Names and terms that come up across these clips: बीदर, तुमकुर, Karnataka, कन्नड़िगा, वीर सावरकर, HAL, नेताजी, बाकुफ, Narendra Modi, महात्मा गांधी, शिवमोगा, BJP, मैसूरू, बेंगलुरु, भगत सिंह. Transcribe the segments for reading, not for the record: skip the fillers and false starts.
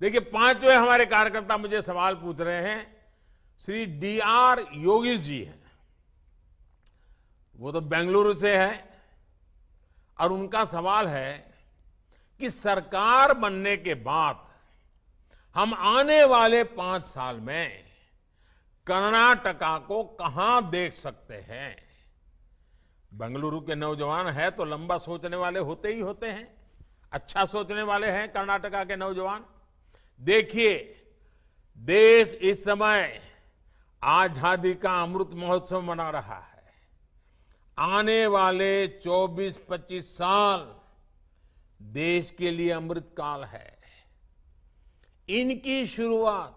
देखिए, पांचवें हमारे कार्यकर्ता मुझे सवाल पूछ रहे हैं, श्री DR योगीश जी हैं, वो तो बेंगलुरु से है और उनका सवाल है कि सरकार बनने के बाद हम आने वाले 5 साल में कर्नाटका को कहां देख सकते हैं। बेंगलुरु के नौजवान है तो लंबा सोचने वाले होते ही होते हैं, अच्छा सोचने वाले हैं कर्नाटका के नौजवान। देखिए, देश इस समय आजादी का अमृत महोत्सव मना रहा है। आने वाले 24-25 साल देश के लिए अमृत काल है। इनकी शुरुआत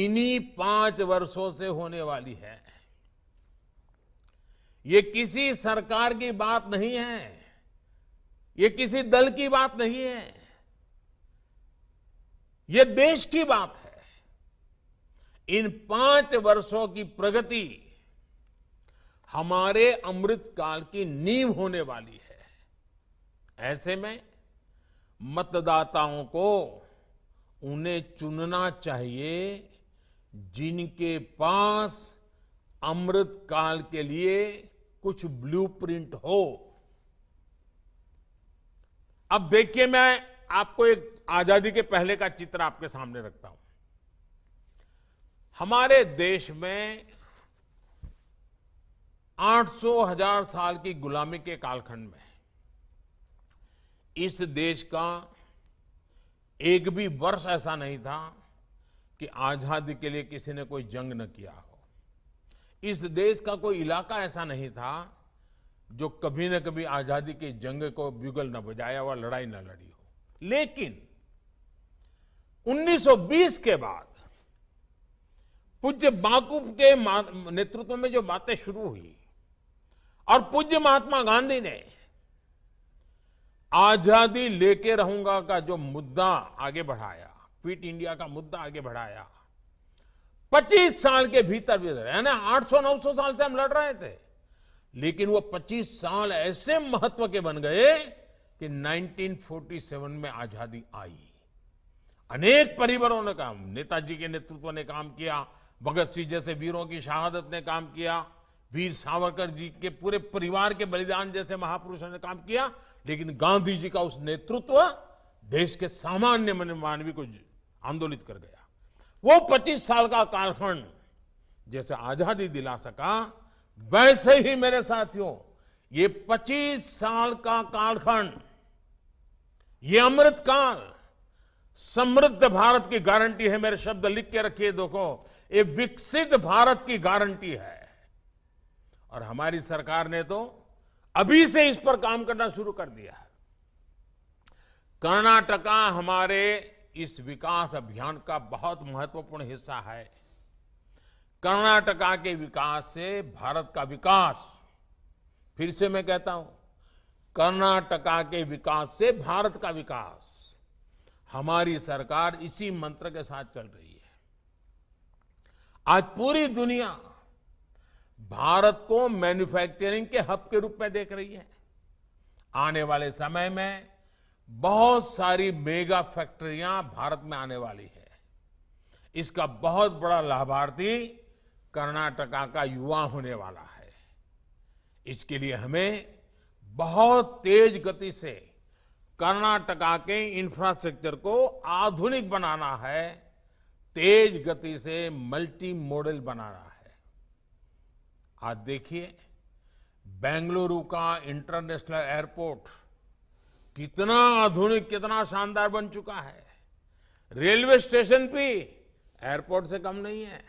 इन्हीं 5 वर्षों से होने वाली है। ये किसी सरकार की बात नहीं है, ये किसी दल की बात नहीं है, ये देश की बात है। इन 5 वर्षों की प्रगति हमारे अमृतकाल की नींव होने वाली है। ऐसे में मतदाताओं को उन्हें चुनना चाहिए जिनके पास अमृतकाल के लिए कुछ ब्लूप्रिंट हो। अब देखिए, मैं आपको एक आजादी के पहले का चित्र आपके सामने रखता हूं। हमारे देश में 800,000 साल की गुलामी के कालखंड में इस देश का एक भी वर्ष ऐसा नहीं था कि आजादी के लिए किसी ने कोई जंग न किया हो। इस देश का कोई इलाका ऐसा नहीं था जो कभी न कभी आजादी की जंग को बिगुल न बजाया और लड़ाई न लड़ी हो। लेकिन 1920 के बाद पूज्य बाकुफ के नेतृत्व में जो बातें शुरू हुई और पूज्य महात्मा गांधी ने आजादी लेके रहूंगा का जो मुद्दा आगे बढ़ाया, क्विट इंडिया का मुद्दा आगे बढ़ाया, 25 साल के भीतर भीतर, है ना, 800-900 साल से हम लड़ रहे थे, लेकिन वो 25 साल ऐसे महत्व के बन गए कि 1947 में आजादी आई। अनेक परिवारों ने काम, नेताजी के नेतृत्व ने काम किया, भगत सिंह जैसे वीरों की शहादत ने काम किया, वीर सावरकर जी के पूरे परिवार के बलिदान जैसे महापुरुषों ने काम किया, लेकिन गांधी जी का उस नेतृत्व देश के सामान्य मानवी को आंदोलित कर गया। वो 25 साल का कालखंड जैसे आजादी दिला सका, वैसे ही मेरे साथियों ये 25 साल का कालखंड, ये अमृत काल समृद्ध भारत की गारंटी है। मेरे शब्द लिख के रखिए, देखो, ये विकसित भारत की गारंटी है। और हमारी सरकार ने तो अभी से इस पर काम करना शुरू कर दिया है। कर्नाटका हमारे इस विकास अभियान का बहुत महत्वपूर्ण हिस्सा है। कर्नाटका के विकास से भारत का विकास, फिर से मैं कहता हूं, कर्नाटका के विकास से भारत का विकास, हमारी सरकार इसी मंत्र के साथ चल रही है। आज पूरी दुनिया भारत को मैन्युफैक्चरिंग के हब के रूप में देख रही है। आने वाले समय में बहुत सारी मेगा फैक्ट्रियां भारत में आने वाली है। इसका बहुत बड़ा लाभार्थी कर्नाटका का युवा होने वाला है। इसके लिए हमें बहुत तेज गति से कर्नाटका के इंफ्रास्ट्रक्चर को आधुनिक बनाना है, तेज गति से मल्टी मॉडल बनाना है। आज देखिए, बेंगलुरु का इंटरनेशनल एयरपोर्ट कितना आधुनिक, कितना शानदार बन चुका है। रेलवे स्टेशन भी एयरपोर्ट से कम नहीं है।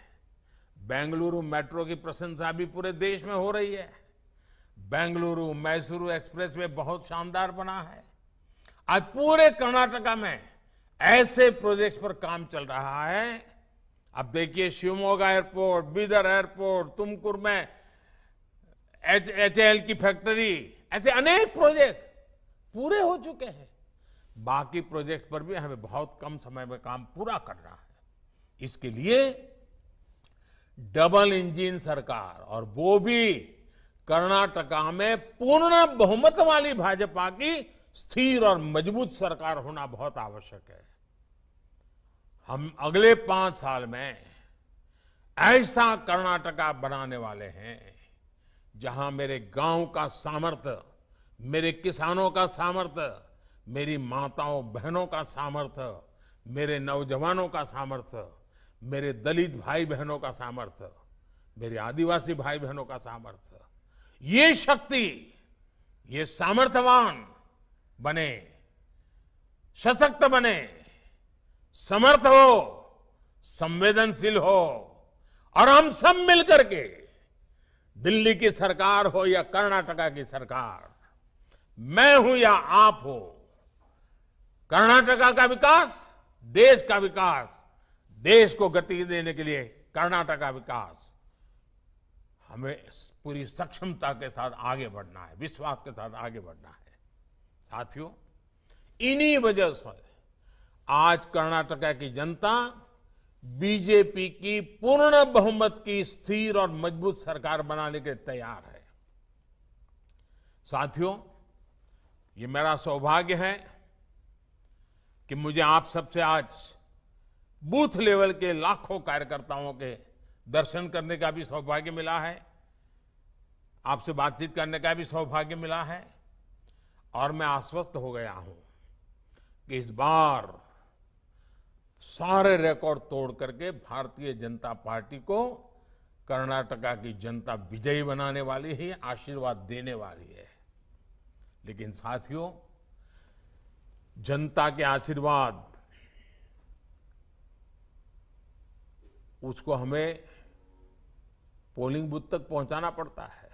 बेंगलुरु मेट्रो की प्रशंसा भी पूरे देश में हो रही है। बेंगलुरु मैसूरू एक्सप्रेसवे बहुत शानदार बना है। आज पूरे कर्नाटका में ऐसे प्रोजेक्ट्स पर काम चल रहा है। अब देखिए, शिवमोगा एयरपोर्ट, बीदर एयरपोर्ट, तुमकुर में HAL की फैक्ट्री, ऐसे अनेक प्रोजेक्ट पूरे हो चुके हैं। बाकी प्रोजेक्ट पर भी हमें बहुत कम समय में काम पूरा करना है। इसके लिए डबल इंजन सरकार, और वो भी कर्नाटका में पूर्ण बहुमत वाली भाजपा की स्थिर और मजबूत सरकार होना बहुत आवश्यक है। हम अगले 5 साल में ऐसा कर्नाटका बनाने वाले हैं जहां मेरे गांव का सामर्थ्य, मेरे किसानों का सामर्थ्य, मेरी माताओं बहनों का सामर्थ्य, मेरे नौजवानों का सामर्थ्य, मेरे दलित भाई बहनों का सामर्थ्य, मेरे आदिवासी भाई बहनों का सामर्थ्य, ये शक्ति, ये सामर्थ्यवान बने, सशक्त बने, समर्थ हो, संवेदनशील हो, और हम सब मिलकर के, दिल्ली की सरकार हो या कर्नाटका की सरकार, मैं हूं या आप हो, कर्नाटका का विकास, देश का विकास, देश को गति देने के लिए कर्नाटका विकास, हमें पूरी सक्षमता के साथ आगे बढ़ना है, विश्वास के साथ आगे बढ़ना है। साथियों, इन्हीं वजह से आज कर्नाटका की जनता बीजेपी की पूर्ण बहुमत की स्थिर और मजबूत सरकार बनाने के तैयार है। साथियों, ये मेरा सौभाग्य है कि मुझे आप सबसे आज बूथ लेवल के लाखों कार्यकर्ताओं के दर्शन करने का भी सौभाग्य मिला है, आपसे बातचीत करने का भी सौभाग्य मिला है, और मैं आश्वस्त हो गया हूं कि इस बार सारे रिकॉर्ड तोड़ करके भारतीय जनता पार्टी को कर्नाटका की जनता विजयी बनाने वाली है, आशीर्वाद देने वाली है। लेकिन साथियों, जनता के आशीर्वाद उसको हमें पोलिंग बूथ तक पहुंचाना पड़ता है।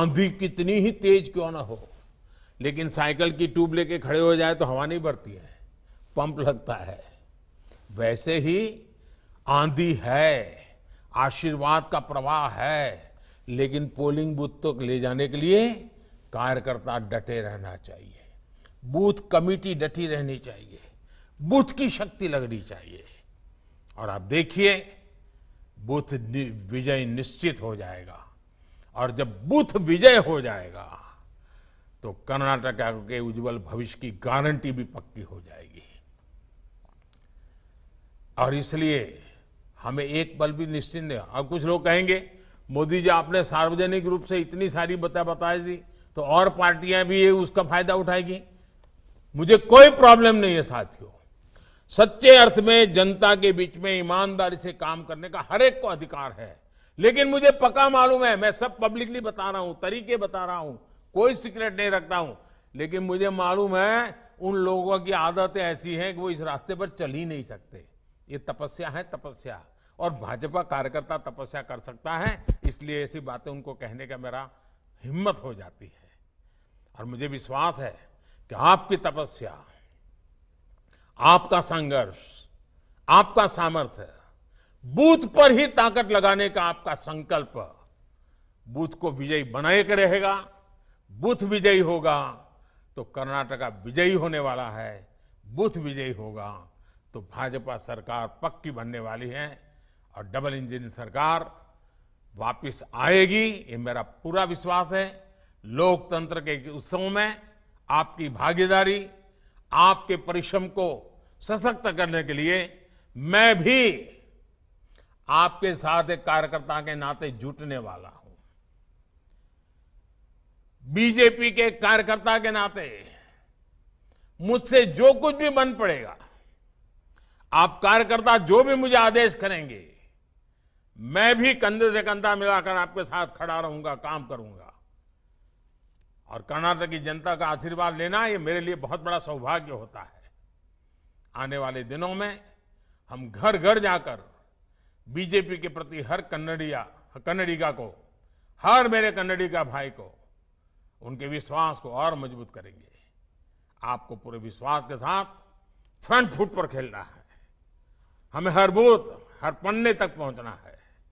आंधी कितनी ही तेज क्यों ना हो, लेकिन साइकिल की ट्यूब लेके खड़े हो जाए तो हवा नहीं भरती है, पंप लगता है। वैसे ही आंधी है, आशीर्वाद का प्रवाह है, लेकिन पोलिंग बूथ तक ले जाने के लिए कार्यकर्ता डटे रहना चाहिए, बूथ कमेटी डटी रहनी चाहिए, बूथ की शक्ति लगनी चाहिए, और आप देखिए बूथ विजय निश्चित हो जाएगा। और जब बूथ विजय हो जाएगा तो कर्नाटक के उज्जवल भविष्य की गारंटी भी पक्की हो जाएगी। और इसलिए हमें एक पल भी निश्चिंत नहीं। अब कुछ लोग कहेंगे, मोदी जी आपने सार्वजनिक रूप से इतनी सारी बता दी तो और पार्टियां भी उसका फायदा उठाएगी। मुझे कोई प्रॉब्लम नहीं है साथियों, सच्चे अर्थ में जनता के बीच में ईमानदारी से काम करने का हर एक को अधिकार है। लेकिन मुझे पक्का मालूम है, मैं सब पब्लिकली बता रहा हूं, तरीके बता रहा हूं, कोई सीक्रेट नहीं रखता हूं, लेकिन मुझे मालूम है उन लोगों की आदतें ऐसी हैं कि वो इस रास्ते पर चल ही नहीं सकते। ये तपस्या है, तपस्या, और भाजपा कार्यकर्ता तपस्या कर सकता है, इसलिए ऐसी बातें उनको कहने का मेरा हिम्मत हो जाती है। और मुझे विश्वास है कि आपकी तपस्या, आपका संघर्ष, आपका सामर्थ्य, बूथ पर ही ताकत लगाने का आपका संकल्प बूथ को विजयी बनाए के रहेगा। बूथ विजयी होगा तो कर्नाटका विजयी होने वाला है, बूथ विजयी होगा तो भाजपा सरकार पक्की बनने वाली है, और डबल इंजन सरकार वापस आएगी, ये मेरा पूरा विश्वास है। लोकतंत्र के उत्सव में आपकी भागीदारी, आपके परिश्रम को सशक्त करने के लिए मैं भी आपके साथ एक कार्यकर्ता के नाते जुटने वाला हूं। बीजेपी के कार्यकर्ता के नाते मुझसे जो कुछ भी बन पड़ेगा, आप कार्यकर्ता जो भी मुझे आदेश करेंगे, मैं भी कंधे से कंधा मिलाकर आपके साथ खड़ा रहूंगा, काम करूंगा। और कर्नाटक की जनता का आशीर्वाद लेना, ये मेरे लिए बहुत बड़ा सौभाग्य होता है। आने वाले दिनों में हम घर घर जाकर बीजेपी के प्रति हर कन्नड़िगा को, हर मेरे कन्नड़िगा भाई को, उनके विश्वास को और मजबूत करेंगे। आपको पूरे विश्वास के साथ फ्रंट फुट पर खेलना है, हमें हर बूथ, हर पन्ने तक पहुंचना है।